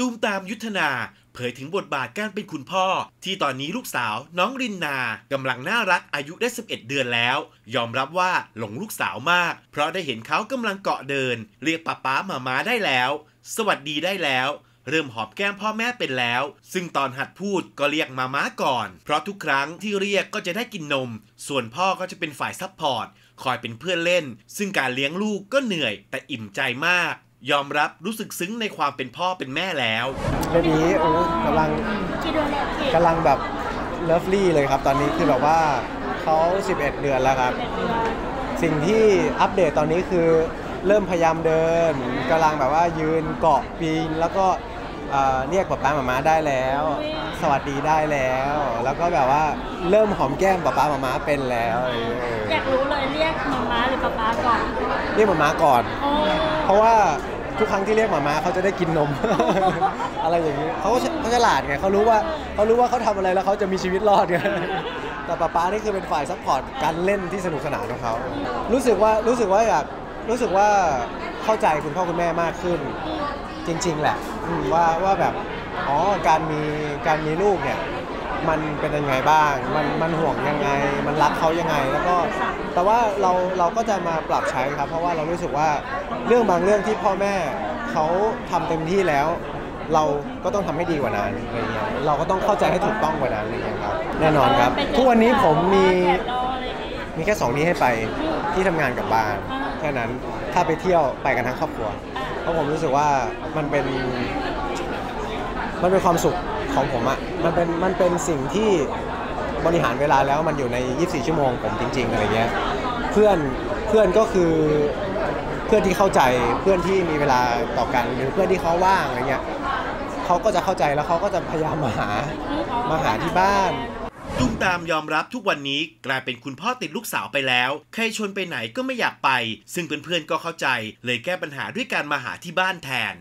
ตูมตามยุทธนาเผยถึงบทบาทการเป็นคุณพ่อที่ตอนนี้ลูกสาวน้องรินนากำลังน่ารักอายุได้11 เดือนแล้วยอมรับว่าหลงลูกสาวมากเพราะได้เห็นเขากำลังเกาะเดินเรียกป๊าป๊ามาม้าได้แล้วสวัสดีได้แล้วเริ่มหอบแก้มพ่อแม่เป็นแล้วซึ่งตอนหัดพูดก็เรียกมาม้าก่อนเพราะทุกครั้งที่เรียกก็จะได้กินนมส่วนพ่อก็จะเป็นฝ่ายซัพพอร์ตคอยเป็นเพื่อนเล่นซึ่งการเลี้ยงลูกก็เหนื่อยแต่อิ่มใจมากยอมรับรู้สึกซึ้งในความเป็นพ่อเป็นแม่แล้วเรื่องนี้กำลังแบบเลิฟลี่เลยครับตอนนี้คือแบบว่าเขา11 เดือนแล้วครับสิ่งที่อัปเดตตอนนี้คือเริ่มพยายามเดินกำลังแบบว่ายืนเกาะปีนแล้วก็เรียกป๊าป๊าหม่าม้าได้แล้วสวัสดีได้แล้วแล้วก็แบบว่าเริ่มหอมแก้มป๊าป๊าหม่าม้าเป็นแล้วอยากรู้เลยเรียกหม่าม้าหรือป๊าป๊าก่อนเรียกหม่าม้าก่อนเพราะว่าทุกครั้งที่เรียกหม่าม้าเขาจะได้กินนม อะไรอย่างนี้เขาฉลาดไงเขารู้ว่าเขาทำอะไรแล้วเขาจะมีชีวิตรอดไง แต่ป๊าป๊านี่คือเป็นฝ่ายซัพพอร์ตการเล่นที่สนุกสนานของเขารู้สึกว่าอยากรู้สึกว่าเข้าใจคุณพ่อคุณแม่มากขึ้นจริงๆแหละว่าแบบอ๋อการมีลูกเนี่ยมันเป็นยังไงบ้างมันห่วงยังไงมันรักเขายังไงแล้วก็แต่ว่าเราก็จะมาปรับใช้ครับเพราะว่าเรารู้สึกว่าเรื่องบางเรื่องที่พ่อแม่เขาทำเต็มที่แล้วเราก็ต้องทำให้ดีกว่านั้นอะไรเงี้ยเราก็ต้องเข้าใจให้ถูกต้องกว่านั้นอะไรเงี้ยครับแน่นอนครับทุกวันนี้ผมมีแค่2 ที่ให้ไปที่ทำงานกับบ้านแค่นั้นถ้าไปเที่ยวไปกันทั้งครอบครัวเพราะผมรู้สึกว่ามันเป็นความสุขของผมอะมันเป็นสิ่งที่บริหารเวลาแล้วมันอยู่ใน24 ชั่วโมงผมจริงๆอะไรเงี้ยเพื่อนก็คือเพื่อนที่เข้าใจเพื่อนที่มีเวลาต่อกันหรือเพื่อนที่เขาว่างอะไรเงี้ยเขาก็จะเข้าใจแล้วเขาก็จะพยายามมาหาที่บ้านตุ้มตามยอมรับทุกวันนี้กลายเป็นคุณพ่อติดลูกสาวไปแล้วใครชวนไปไหนก็ไม่อยากไปซึ่งเพื่อนๆก็เข้าใจเลยแก้ปัญหาด้วยการมาหาที่บ้านแทน